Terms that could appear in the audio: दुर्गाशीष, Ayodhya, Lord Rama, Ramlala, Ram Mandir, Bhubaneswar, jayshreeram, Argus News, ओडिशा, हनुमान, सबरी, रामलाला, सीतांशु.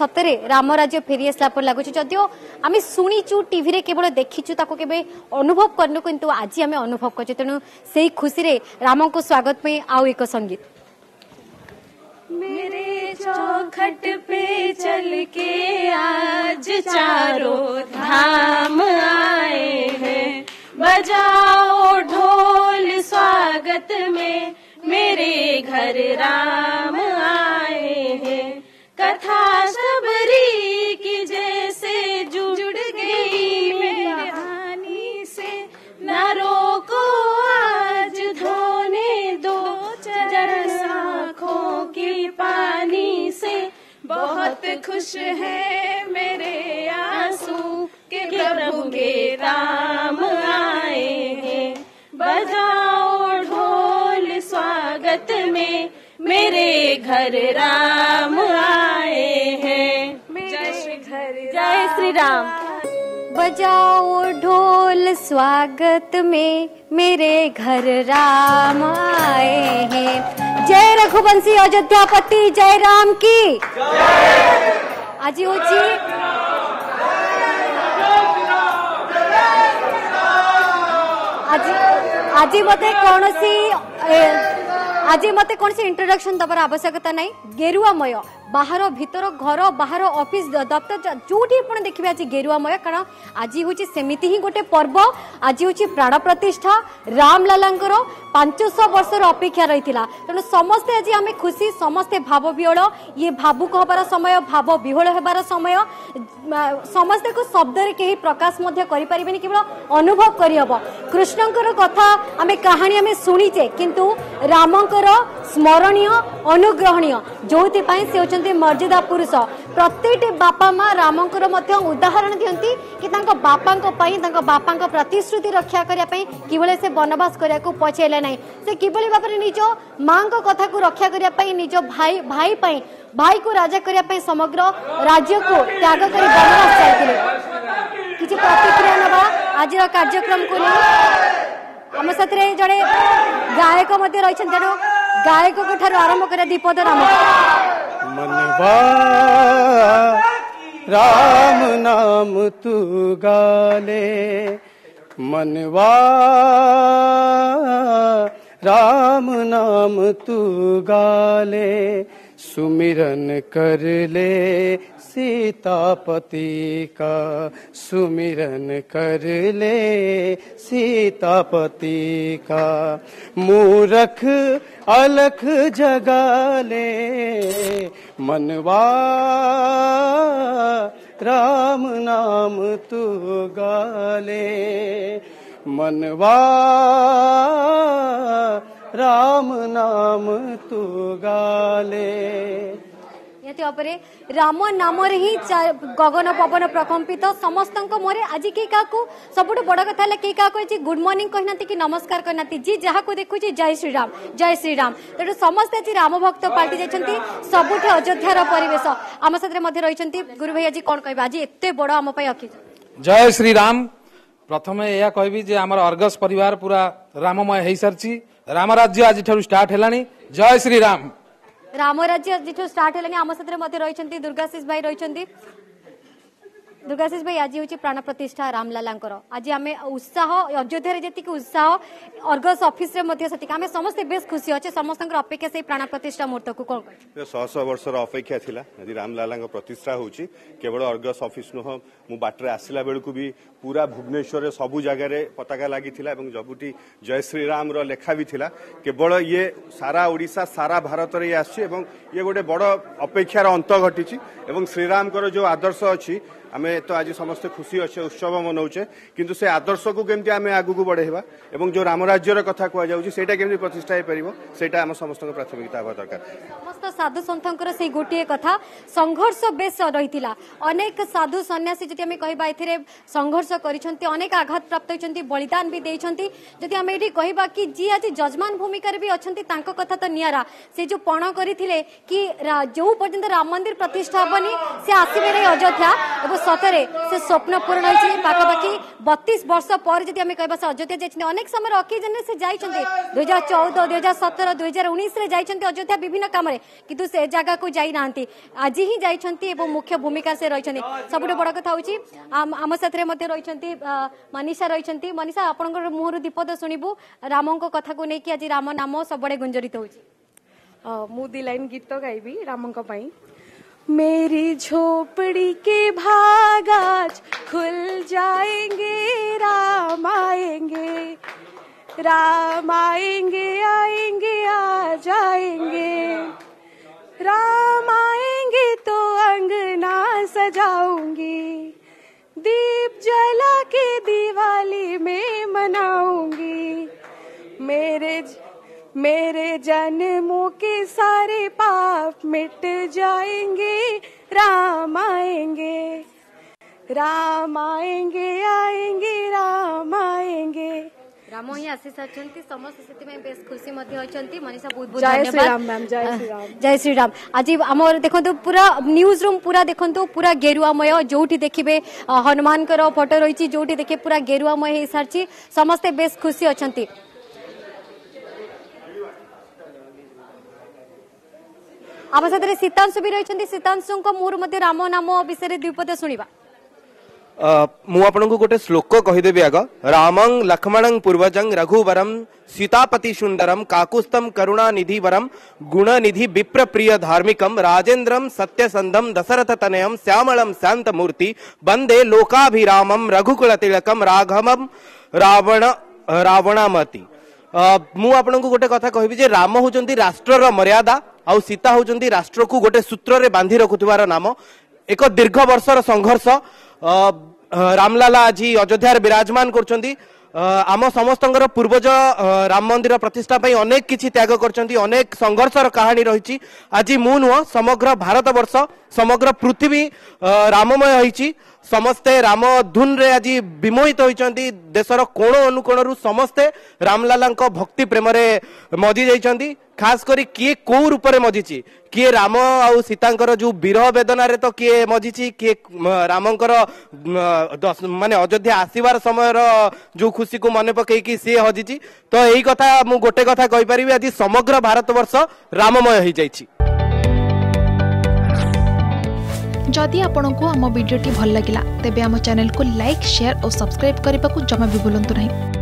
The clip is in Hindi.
सतरे राम राज्य फेरी आसला पर लगुच जदियो आम शुणीचु टीवी रे केवल देखीचु ताको केबे अनुभव करनु किंतु आज आम अनुभव करछे तेनु सेही खुशी रे राम को स्वागत पे आउ एक संगीत मेरे चौखट पे चल के आज चारों धाम आए हैं बजाओ ढोल स्वागत में मेरे घर राम आए हैं कथा सबरी की जैसे जुड़ गई मेरी कहानी से न रोको आज धोने दो जरा आँखों की पानी से बहुत खुश है मेरे आंसू के प्रभु के राम आए हैं बजाओ ढोल स्वागत में मेरे घर राम आए हैं मेरे घर जय श्री राम बजाओ ढोल स्वागत में मेरे घर राम आए हैं जय रघुवंशी अयोध्यापति जय राम की आज हो आज मते कौन सी आज मत कौन से इंट्रोडक्शन दबार आवश्यकता ना गेरुआमय बाहर भीतर घर बाहर ऑफिस दफ्तर जोटी आज देखिए आज गेरुआमय कारण आज हूँ सेमिति ही गोटे पर्व आज हूँ प्राण प्रतिष्ठा रामलाला 500 वर्षर अपेक्षा रही तेणु समस्ते आज आम खुशी समस्ते भाव विहल ये भावुक हबार समय भाव विहल हबार समय समस्ते को शब्द रे कहीं प्रकाश करें केवल अनुभव करहब कृष्णकर कथा आम कहानी आम शुणीचे किंतु रामकर स्मरणीय अनुग्रहणीय जो से मर्यादा पुरुष प्रत्येक बापा माँ रामकर उदाहरण दिखती कि बापा प्रतिश्रुति रक्षा करने किभले से बनवास कराया पछेले ना से किभली भाव में निज माँ कथा को रक्षा करने निज भाई भाई पाई भाई को राजा करने समग्र राज्य को त्याग कर बनवास जाते किसी प्रतिक्रिया ना आज कार्यक्रम को आम साथ जड़े गायक रही तेणु गायक आरंभ कर दीपद राम मनवा राम नाम तू गाले मनवा राम नाम तू गाले सुमिरन कर ले सीतापति का सुमिरन कर ले सीतापति का मूरख अलख जगा ले मनवा राम नाम तू गाले मनवा राम नाम तू गाले राम नाम ही गगन पवन प्रकम्पित समस्त मोरे आज के क्या सब बड़ कथा किए क्या गुड मॉर्निंग कहना कि नमस्कार कहना जी जहाँ को देखु जय श्री राम तेणु समस्त आज राम भक्त पार्टी जाती सबुठ अयोध्यार परिवेश आम साथ रही गुरु भाई आज कौन कह आज एत बड़ आम जय श्री राम प्रथम यह कह आम अर्गस परिवार पूरा राममय हो सारी राम राज्य आज स्टार्ट है जय श्री राम राम राज्य जिठो स्टार्ट है आम साथ रही दुर्गाशीष भाई आज हूँ प्राण प्रतिष्ठा रामलाला आज आम उत्साह अयोध्या जी उत्साह अर्गस ऑफिस आम समस्ते बेस खुशी अच्छे समस्त अपेक्षा से प्राण प्रतिष्ठा मुहूर्त को कौन कह शह वर्षर अपेक्षा थी रामलाला प्रतिष्ठा होची केवल अर्गस ऑफिस नुह मु बाटे आसला बेलू भी पूरा भुवनेश्वर सबू जगार पताका लगी जबूटी जय श्री राम लेखा भी था केवल ये सारा ओडिशा सारा भारत में ये गोटे बड़ अपेक्षार अंत घटी श्रीराम जो आदर्श अच्छी आमे तो आज समस्त खुशी अच्छे उत्सव मनाऊे किंतु से आदर्श को केमती आमे आगु को बढ़ेवा एवं जो राम राज्यर कथा कह जाउची सेटा केमती प्रतिष्ठा हे परिवो सेटा हम समस्त प्राथमिकता होबा दरकार समस्त साधु संतंकर से गोटे कथा संघर्ष बेस रहितिला अनेक साधु सन्यासी जति आमे कहबा एथिरे संघर्ष करिसंती अनेक आघात प्राप्त होइसंती बलिदान भी देइसंती जति आमे एठी कहबा कि जी आज जजमान भूमिका रे भी अछंती तांको कथा तो नियारा से जो पण करिथिले कि जो पर्यंत राम मंदिर प्रतिष्ठा होबनी से आसीबे रे अयोध्या सतर से स्वप्न पूर्ण होती पाखापाखि 32 वर्ष पर जब आम कह अयोध्या जाइए अनेक समय अकेजन से जाइए 2014 2017 2019 अयोध्या विभिन्न काम कितु से जगह को जाना आज ही जाइए मुख्य भूमिका से रही सब बड़ कथा आम साथ रही मनीषा रही मनीषा आपण मुहर दीपद शुणु राम को कथा को लेकिन आज राम नाम सब गुंजरित हो मुझे लाइन गीत गायबी राम मेरी झोपड़ी के भाग आज खुल जाएंगे राम आएंगे राम आएंगे आएंगे आ जाएंगे राम आएंगे तो अंगना सजाऊंगी दीप जला के दिवाली में मनाऊंगी मेरे जन्मों के सारे पाप मिट जाएंगे राम आएंगे राम आएंगे आएंगे राम आएंगे राम ही आशीष अच्छे समस्त से बेस खुशी मनीषा बहुत बहुत धन्यवाद जय श्री राम। आज आम देखो पूरा न्यूज रूम पूरा देखो पूरा गेरुआमय जो देखिए हनुमान फोटो रही जो देखिए पूरा गेरुआमय सारी समस्ते बेस खुशी अच्छा आम साथ सीतांशु भी रही सीतांशु मुहर राम नाम विषय द्विपद शुणा मुझे गोटे श्लोक कहीदेवी आग रामं लक्ष्मणं पूर्वजं रघुवरं सीतापति सुंदरं काकुस्थं करुणा निधिवरं गुण निधि विप्र प्रिय धार्मिकं राजेन्द्रं सत्यसंधं दशरथ तनयं श्यामलं शांतमूर्ति वंदे लोकाभिरामं रघुकुल तिलकं राघवं रावणामति मुझे गोटे कथा कहि राम होउचंती राष्ट्रर मर्यादा आ सीता होउचंती राष्ट्र को गोटे सूत्र रे बांधि रखुथिबार नाम एक दीर्घ वर्षर संघर्ष रामलाला आज अयोध्यार विराजमान करचंती आम समस्तंकर पूर्वज राम मंदिर प्रतिष्ठा पई अनेक किछि त्याग करचंती अनेक संघर्षर कहानी रहिछि आज मु नुह समग्र भारतवर्ष समग्र पृथ्वी राममय होइछि समस्ते राम धुन रे आज विमोहित होइचंती देशर कोण अनुकोणरु समस्ते रामलालांक भक्ति प्रेम रे मजी जाइचंती खास करी किए को रूप रे मजीची किए राम आउ सीतांकर जो विरह वेदन रे तो किए मजीची किए रामंकर माने अयोध्या आसीबार समय जो खुशी को मन पकई कि सी हजीची तो यही कथा मु गोटे कथा कहि परिबी आज समग्र भारतवर्ष राममय होई जाईची। जदि आपंक आम भिडी भल लगा तेब आम चैनल को लाइक शेयर और सब्सक्राइब करने को जमा भी भूलु ना।